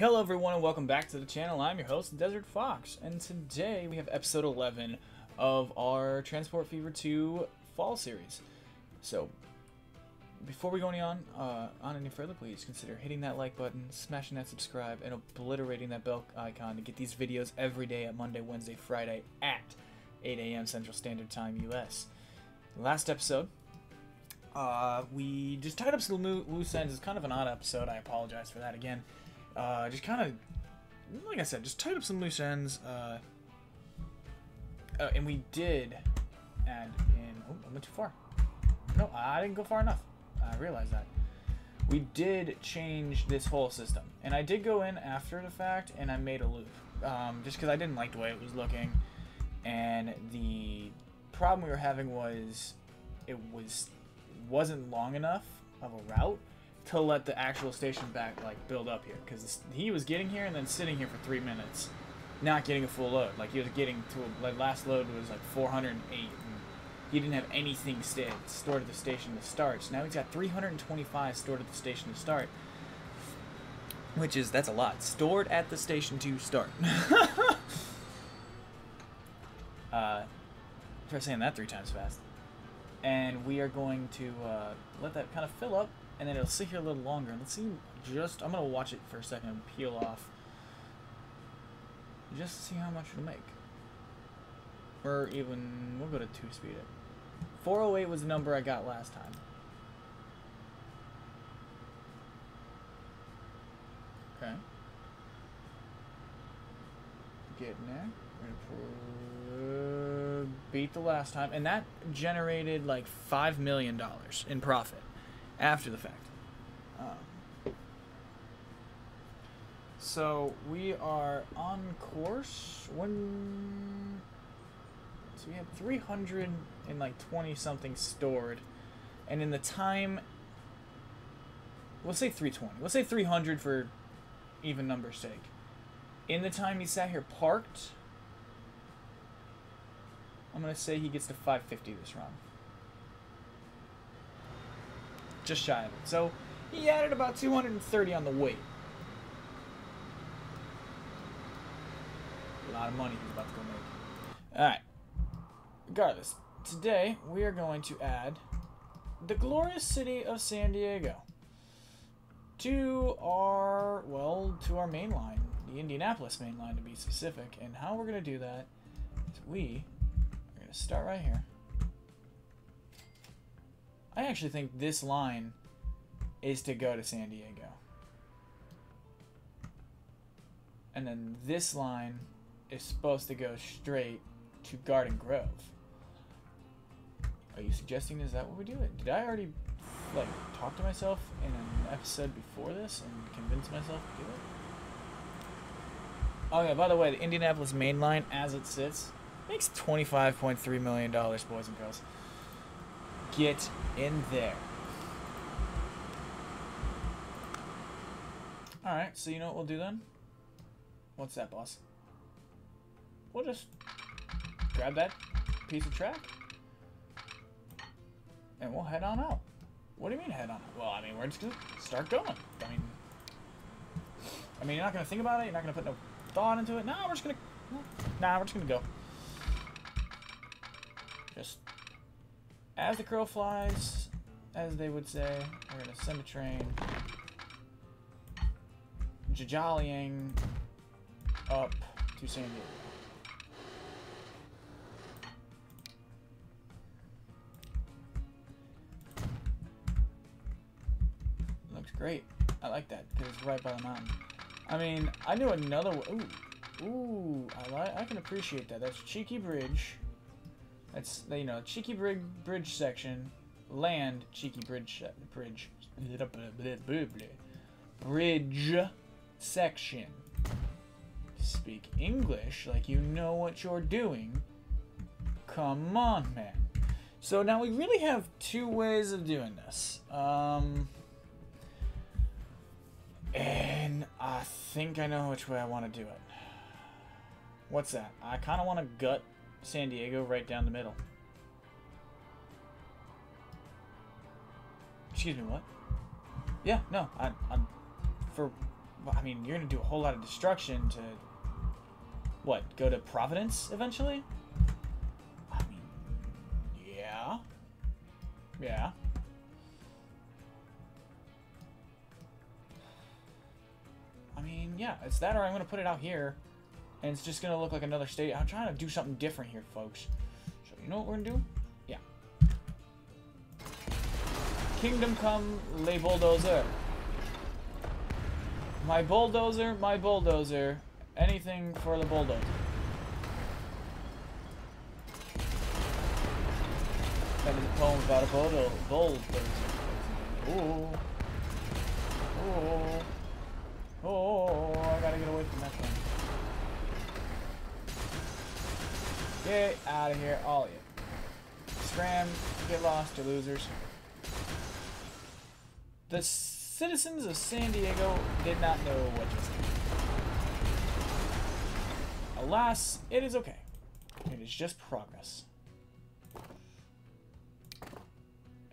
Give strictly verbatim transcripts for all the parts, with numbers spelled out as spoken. Hello everyone and welcome back to the channel. I'm your host, Desert Fox, and today we have episode eleven of our Transport Fever two fall series. So, before we go any on, uh, on any further, please consider hitting that like button, smashing that subscribe, and obliterating that bell icon to get these videos every day at Monday, Wednesday, Friday at eight A M Central Standard Time U S. Last episode, uh, we just tied up some loose ends. It's kind of an odd episode. I apologize for that again. Uh, just kind of, like I said, just tied up some loose ends, uh, uh, and we did add in, oh, I went too far. No, I didn't go far enough. I realized that. We did change this whole system, and I did go in after the fact, and I made a loop, um, just because I didn't like the way it was looking, and the problem we were having was it was, wasn't long enough of a route to let the actual station back like build up here, because he was getting here and then sitting here for three minutes, not getting a full load. Like he was getting to a, like last load was like four hundred eight, and he didn't have anything st stored at the station to start. So now he's got three hundred twenty-five stored at the station to start, which is that's a lot stored at the station to start. uh, try saying that three times fast. And we are going to uh, let that kind of fill up. And then it'll sit here a little longer. Let's see, just, I'm going to watch it for a second and peel off. Just to see how much it'll make. Or even, we'll go to two speed it. four oh eight was the number I got last time. Okay. Getting there. We're gonna beat the last time. And that generated like five million dollars in profit. After the fact. Um, so we are on course. When so we had three hundred and like twenty something stored, and in the time, we'll say three twenty. Let's say three hundred for even number's sake. In the time he sat here parked, I'm gonna say he gets to five fifty this round. Just shy of it. So he added about two hundred thirty on the weight. A lot of money he's about to go make. Alright. Regardless, today we are going to add the glorious city of San Diego to our, well, to our main line, the Indianapolis main line to be specific. And how we're going to do that is we are going to start right here. I actually think this line is to go to San Diego. And then this line is supposed to go straight to Garden Grove. Are you suggesting, is that what we do? Did I already like talk to myself in an episode before this and convince myself to do it? Okay, by the way, the Indianapolis main line as it sits makes twenty-five point three million dollars, boys and girls. Get in there. Alright, so you know what we'll do then? What's that, boss? We'll just grab that piece of track and we'll head on out. What do you mean head on out? Well, I mean, we're just going to start going. I mean, I mean, you're not going to think about it. You're not going to put no thought into it. Nah, we're just going to... Nah, we're just going to go. Just... As the crow flies, as they would say, we're going to send a train jollying up to San Diego. Looks great. I like that because it's right by the mountain. I mean, I knew another one. Ooh, ooh, I, li I can appreciate that. That's Cheeky Bridge. That's, you know, Cheeky Bridge, bridge section, land, Cheeky Bridge, bridge, bridge section. Speak English like you know what you're doing. Come on, man. So now we really have two ways of doing this. Um, and I think I know which way I want to do it. What's that? I kind of want to gut San Diego right down the middle. Excuse me, what? Yeah, no, I, I'm for I mean, you're going to do a whole lot of destruction to, what, go to Providence eventually? I mean, yeah. Yeah. I mean, yeah, it's that or I'm going to put it out here, and it's just going to look like another state. I'm trying to do something different here, folks. So you know what we're going to do? Yeah. Kingdom come, le bulldozer. My bulldozer, my bulldozer. Anything for the bulldozer. That is a poem about a bulldo bulldozer. Ooh. Ooh. Oh, oh, oh, I gotta get away from that thing. Get out of here, all of you. Scram, get lost, you losers. The citizens of San Diego did not know what just happened. Alas, it is okay. It is just progress.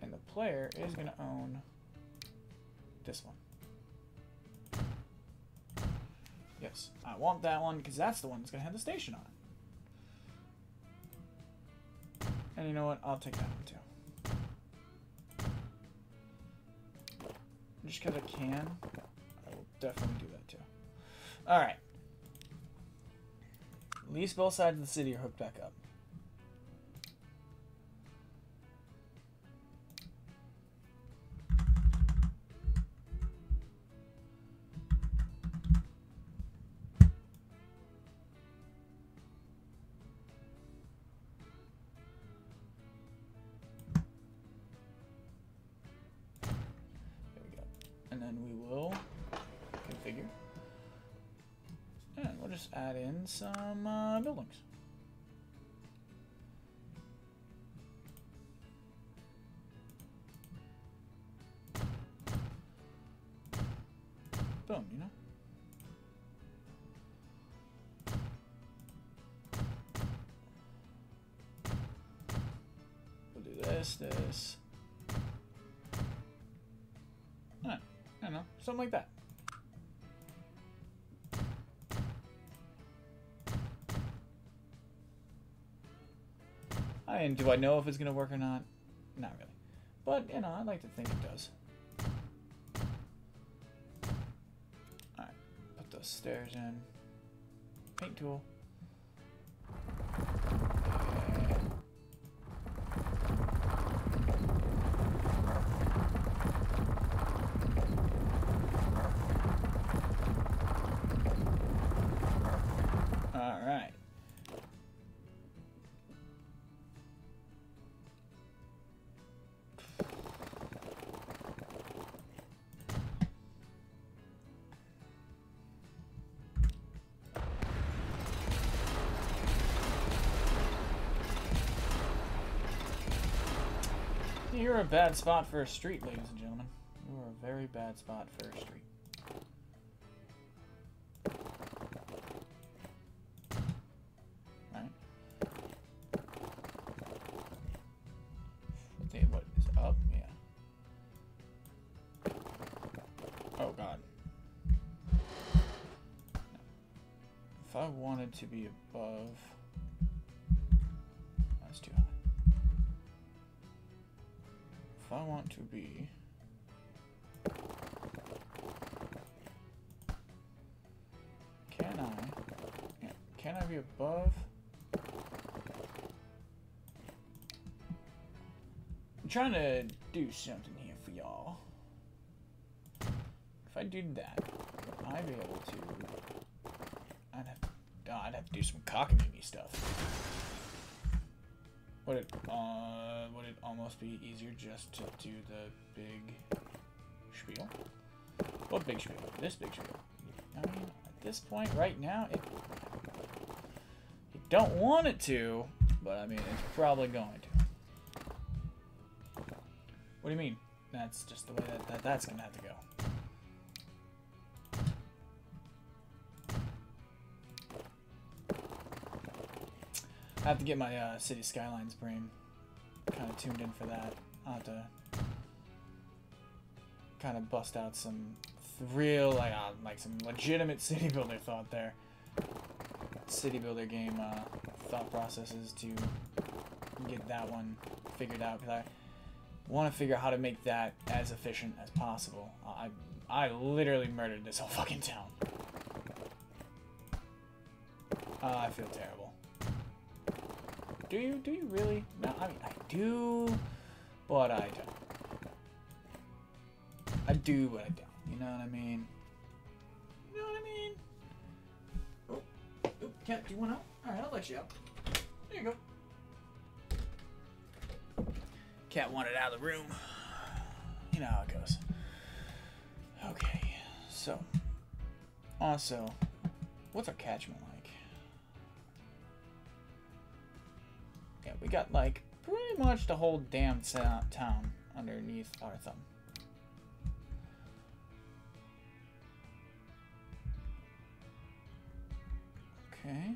And the player is gonna own this one. Yes, I want that one because that's the one that's going to have the station on it. And you know what? I'll take that one too. Just because I can, I will definitely do that too. Alright. At least both sides of the city are hooked back up. Add in some uh, buildings. Boom, you know? We'll do this, this. I don't know, I don't know, something like that. I mean, do I know if it's going to work or not? Not really. But, you know, I'd like to think it does. Alright, put those stairs in. Paint tool. You're a bad spot for a street, ladies and gentlemen. You're a very bad spot for a street. Alright. They, what is up? Yeah. Oh god. If I wanted to be above... That's too high. If I want to be can I can I be above? I'm trying to do something here for y'all. If I do that, would I be able to I'd have to, oh, I'd have to do some cockamamie stuff. Would it, uh, would it almost be easier just to do the big spiel? What big spiel? This big spiel. I mean, at this point right now, it, you don't want it to, but I mean, it's probably going to. What do you mean? That's just the way that, that that's going to have to go. I have to get my uh, City Skylines brain kind of tuned in for that. I'll have to kind of bust out some real, like, uh, like some legitimate city builder thought there. City builder game uh, thought processes to get that one figured out, because I want to figure out how to make that as efficient as possible. Uh, I I literally murdered this whole fucking town. Uh, I feel terrible. Do you? Do you really? No, I mean, I do, but I don't. I do, but I don't. You know what I mean? You know what I mean? Oh, oh, cat, do you want out? All right, I'll let you out. There you go. Cat wanted out of the room. You know how it goes. Okay, so. Also, what's our catchment like? Yeah, we got like pretty much the whole damn town underneath our thumb. Okay.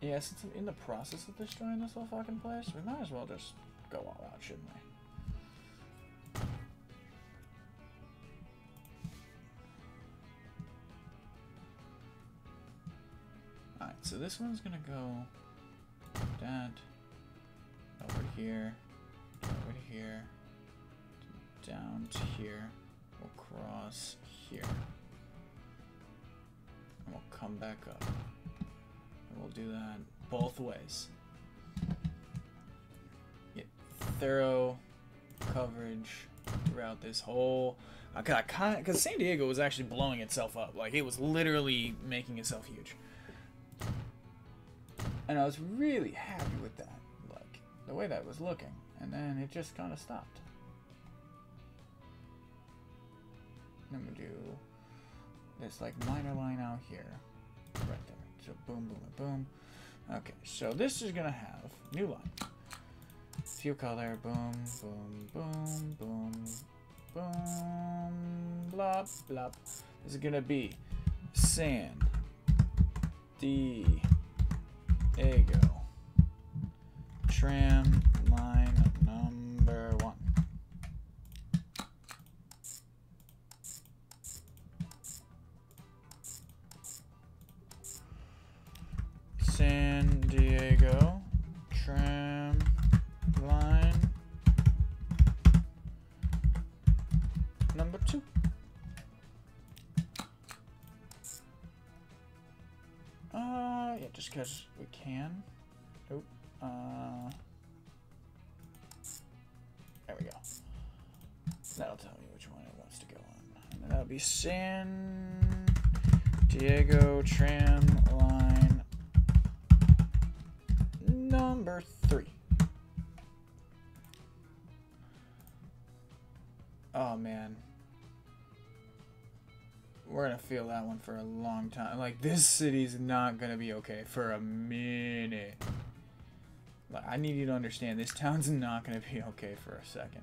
Yeah, since I'm in the process of destroying this whole fucking place, we might as well just go all out, shouldn't we? Alright, so this one's gonna go like that, over to here, over to here, down to here, we'll cross here, and we'll come back up. We'll do that both ways. Get thorough coverage throughout this whole... Because San Diego was actually blowing itself up. Like, it was literally making itself huge. And I was really happy with that. Like, the way that was looking. And then it just kind of stopped. Then we do this, like, minor line out here. Right there. So boom, boom, boom. Okay, so this is gonna have new line. Fuel color, boom, boom, boom, boom, boom, blop, blop. This is gonna be San Diego tram line number one. San Diego tram line number two. Uh, yeah, just because we can. Oh, uh, there we go. That'll tell me which one it wants to go on. And then that'll be San Diego tram line number three. Oh man, we're gonna feel that one for a long time. Like, this city's not gonna be okay for a minute. Like, I need you to understand, this town's not gonna be okay for a second.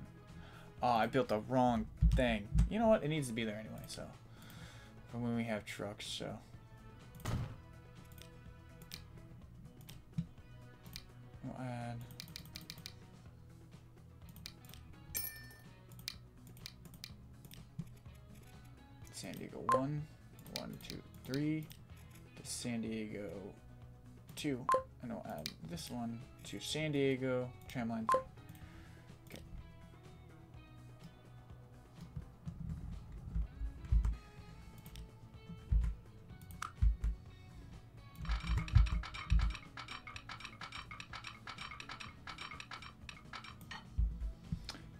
Oh, I built the wrong thing. You know what? It needs to be there anyway. So, for when we have trucks, so. We'll add San Diego one, one, two, three to San Diego two, and we'll add this one to San Diego tramline three. Okay.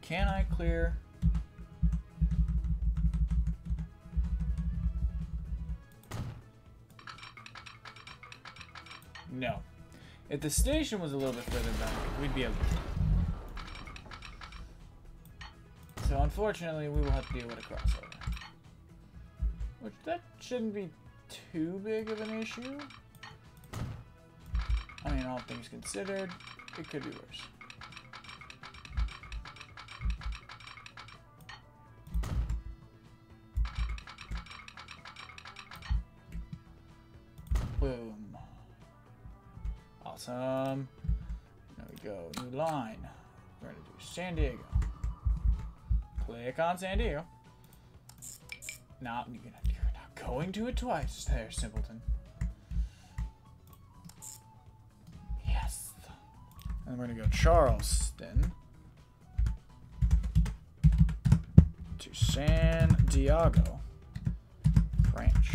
Can I clear? No. If the station was a little bit further back, we'd be able to. So unfortunately, we will have to deal with a crossover. Which, that shouldn't be too big of an issue. I mean, all things considered, it could be worse. Boom. Awesome. There we go. New line. We're going to do San Diego. Click on San Diego. Not, you're not going to it twice there, simpleton. Yes. And we're going to go Charleston to San Diego. Branch.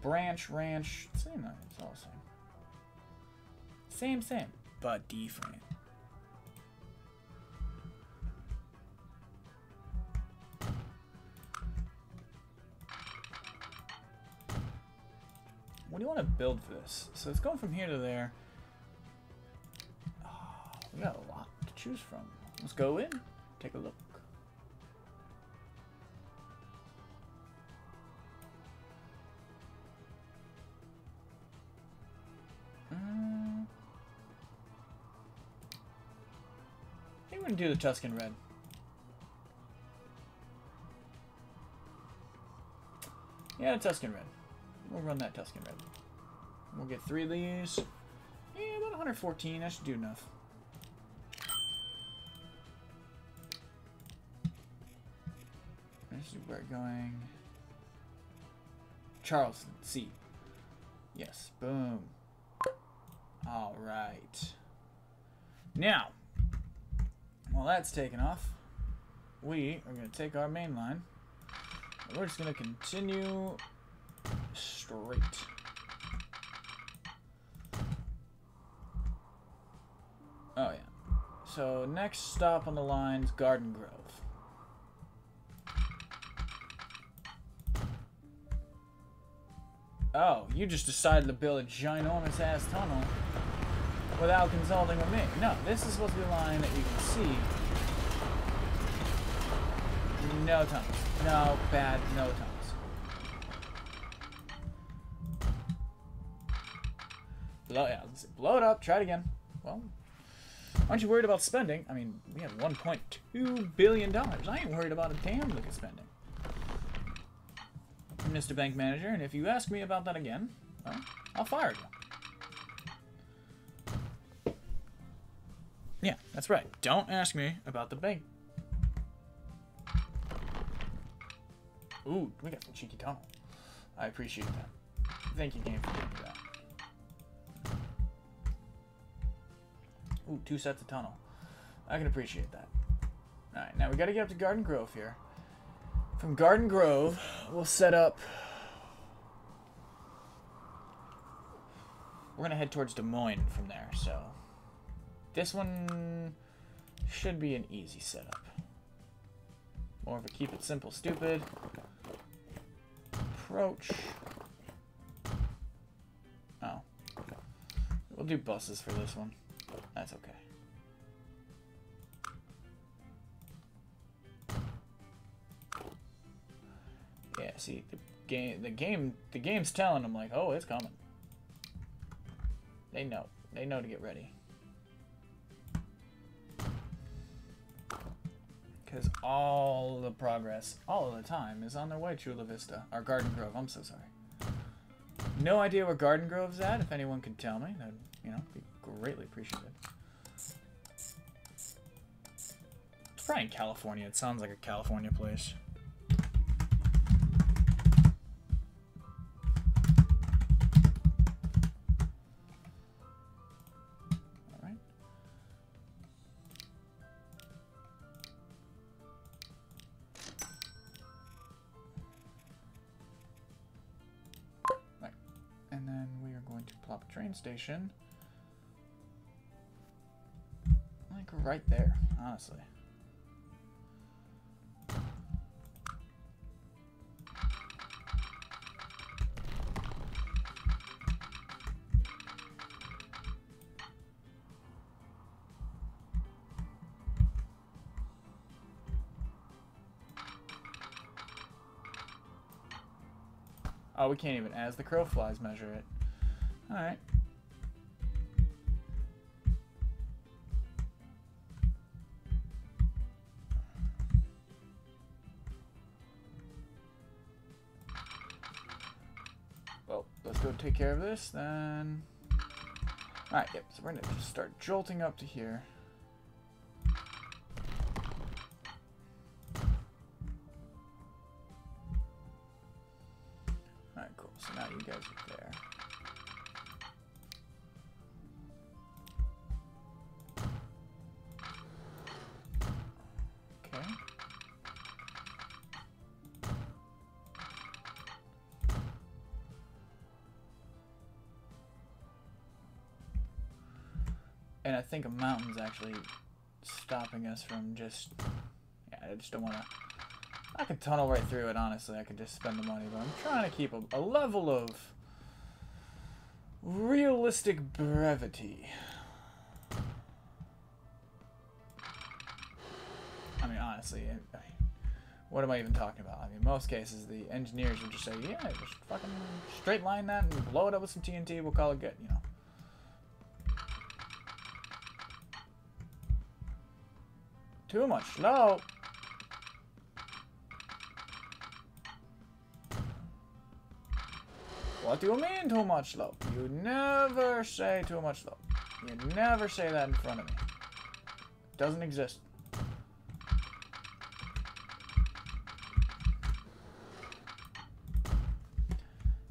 Branch, ranch. Same thing. It's all the same. Same, same, but different. What do you want to build for this? So it's going from here to there. Oh, we got a lot to choose from. Let's go in, take a look. Mm. I think we're going to do the Tuscan Red. Yeah, Tuscan Red. We'll run that Tuscan Red. We'll get three of these. Yeah, about one hundred fourteen. That should do enough. This is where we're going. Charleston, C. Yes, boom. All right. Now, while that's taken off, we are going to take our main line. We're just going to continue straight. Oh, yeah. So, next stop on the line is Garden Grove. Oh, you just decided to build a ginormous-ass tunnel without consulting with me. No, this is supposed to be a line that you can see. No tunnels. No, bad, no tunnels. Blow, yeah, let's blow it up. Try it again. Well, aren't you worried about spending? I mean, we have one point two billion dollars. I ain't worried about a damn lick of spending. I'm Mister Bank Manager, and if you ask me about that again, well, I'll fire you. Yeah, that's right. Don't ask me about the bank. Ooh, we got some cheeky tunnel. I appreciate that. Thank you, game, for doing that. Ooh, two sets of tunnel. I can appreciate that. Alright, now we gotta get up to Garden Grove here. From Garden Grove, we'll set up... We're gonna head towards Des Moines from there, so... This one should be an easy setup. More of a keep it simple, stupid. Approach. Oh. We'll do buses for this one. That's okay. Yeah, see, the game, the game, the game's telling them, like, oh, it's coming. They know. They know to get ready. Because all the progress, all of the time, is on their way to Chula Vista. Or Garden Grove, I'm so sorry. No idea where Garden Grove's at, if anyone could tell me. That'd, you know, be greatly appreciated. It's probably in California. It sounds like a California place. All right. Right. And then we are going to plop a train station. Right there, honestly. Oh, we can't even, as the crow flies, measure it. All right. Oh, take care of this then. Alright, yep, so we're gonna just start jolting up to here. Alright, cool. So now you guys are there. And I think a mountain's actually stopping us from just... Yeah, I just don't want to... I could tunnel right through it, honestly. I could just spend the money, but I'm trying to keep a, a level of realistic brevity. I mean, honestly, I, I, what am I even talking about? I mean, in most cases, the engineers would just say, yeah, just fucking straight line that and blow it up with some T N T, we'll call it good, you know. Too much. No. What do you mean too much slope? You never say too much slope. You never say that in front of me. It doesn't exist.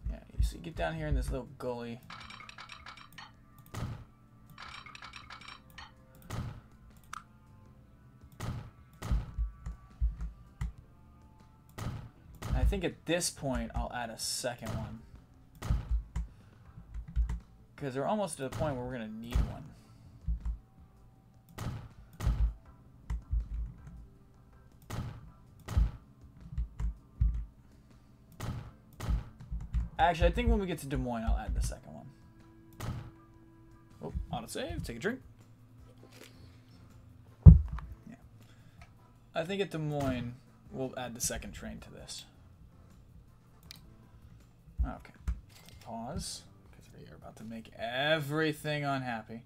Yeah, you see, get down here in this little gully. I think at this point I'll add a second one, because we're almost to the point where we're gonna need one. Actually, I think when we get to Des Moines I'll add the second one. Oh, autosave, take a drink. Yeah. I think at Des Moines we'll add the second train to this. Okay, pause, because we are about to make everything unhappy.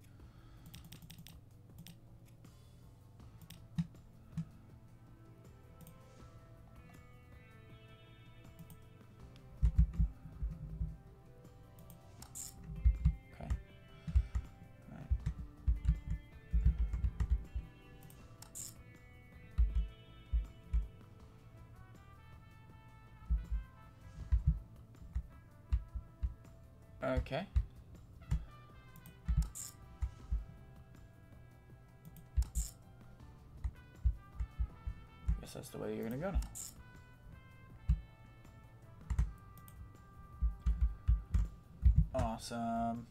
Okay. All right. Okay. Guess that's the way you're gonna go now. Awesome.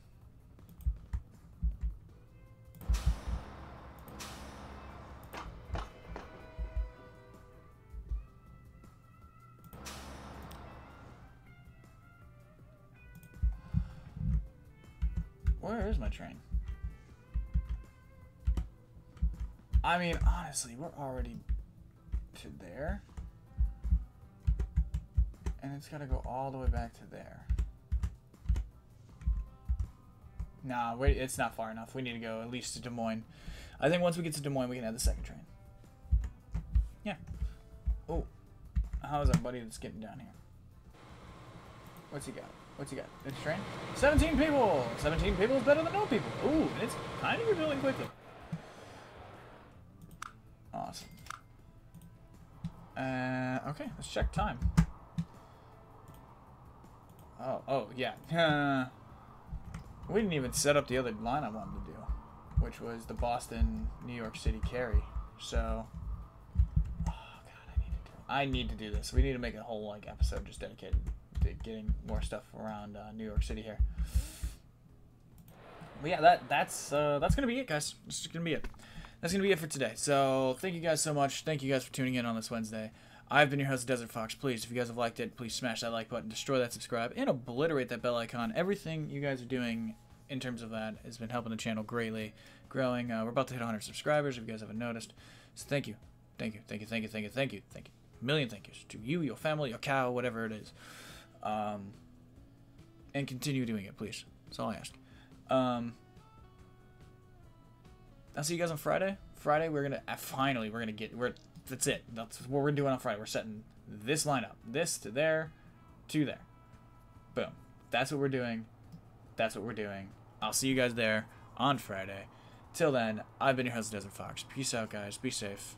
Where is my train? I mean, honestly, we're already to there. And it's got to go all the way back to there. Nah, wait, it's not far enough. We need to go at least to Des Moines. I think once we get to Des Moines, we can add the second train. Yeah. Oh, how is our buddy that's getting down here? What's he got? What's he got? It's a train? seventeen people! seventeen people is better than no people! Ooh, and it's kind of rebuilding quickly. Awesome. Uh, okay, let's check time. Oh, oh, yeah. We didn't even set up the other line I wanted to do, which was the Boston, New York City carry. So, oh, God, I need to do, I need to do this. We need to make a whole, like, episode just dedicated to getting more stuff around uh, New York City here. But yeah, that that's uh, that's gonna be it, guys. That's gonna be it. That's gonna be it for today. So thank you guys so much. Thank you guys for tuning in on this Wednesday. I've been your host, Desert Fox. Please, if you guys have liked it, please smash that like button, destroy that subscribe, and obliterate that bell icon. Everything you guys are doing in terms of that has been helping the channel greatly, growing. Uh, we're about to hit one hundred subscribers, if you guys haven't noticed. So thank you, thank you, thank you, thank you, thank you, thank you, thank you. Million thank yous to you, your family, your cow, whatever it is. Um, and continue doing it, please. That's all I ask. Um, I'll see you guys on Friday. Friday, we're gonna uh, finally we're gonna get we're that's it. That's what we're doing on Friday. We're setting this lineup, this to there, to there. Boom. that's what we're doing. That's what we're doing. I'll see you guys there on Friday. Till then, I've been your host, Desert Fox. Peace out, guys. Be safe.